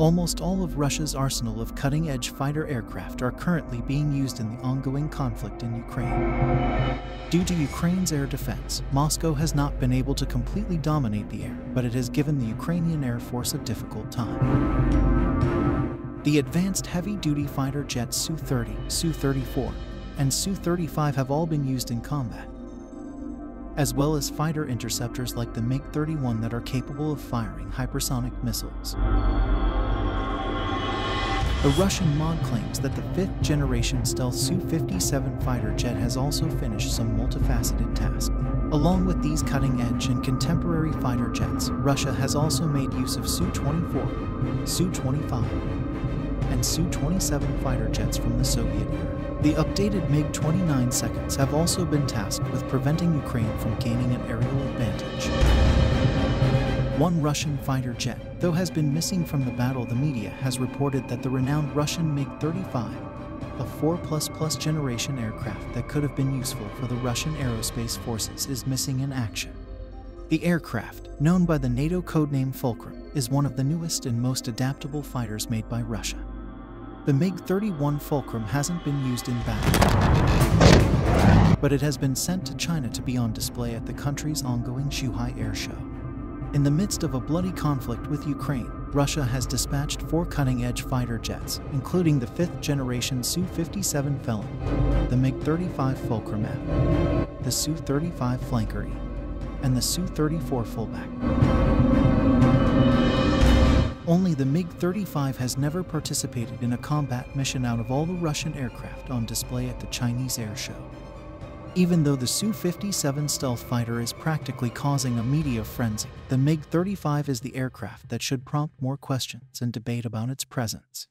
Almost all of Russia's arsenal of cutting-edge fighter aircraft are currently being used in the ongoing conflict in Ukraine. Due to Ukraine's air defense, Moscow has not been able to completely dominate the air, but it has given the Ukrainian Air Force a difficult time. The advanced heavy-duty fighter jets Su-30, Su-34, and Su-35 have all been used in combat, as well as fighter interceptors like the MiG-31 that are capable of firing hypersonic missiles. A Russian mod claims that the fifth-generation stealth Su-57 fighter jet has also finished some multifaceted tasks. Along with these cutting-edge and contemporary fighter jets, Russia has also made use of Su-24, Su-25, and Su-27 fighter jets from the Soviet era. The updated MiG-29 seconds have also been tasked with preventing Ukraine from gaining an aerial advantage. One Russian fighter jet, though, has been missing from the battle. The media has reported that the renowned Russian MiG-35, a 4++ generation aircraft that could have been useful for the Russian aerospace forces, is missing in action. The aircraft, known by the NATO codename Fulcrum, is one of the newest and most adaptable fighters made by Russia. The MiG-31 Fulcrum hasn't been used in battle, but it has been sent to China to be on display at the country's ongoing Zhuhai Air Show. In the midst of a bloody conflict with Ukraine, Russia has dispatched 4 cutting-edge fighter jets, including the 5th-generation Su-57 Felon, the MiG-35 Fulcrum F, the Su-35 Flankery, and the Su-34 fullback. Only the MiG-35 has never participated in a combat mission out of all the Russian aircraft on display at the Chinese air show. Even though the Su-57 stealth fighter is practically causing a media frenzy, the MiG-35 is the aircraft that should prompt more questions and debate about its presence.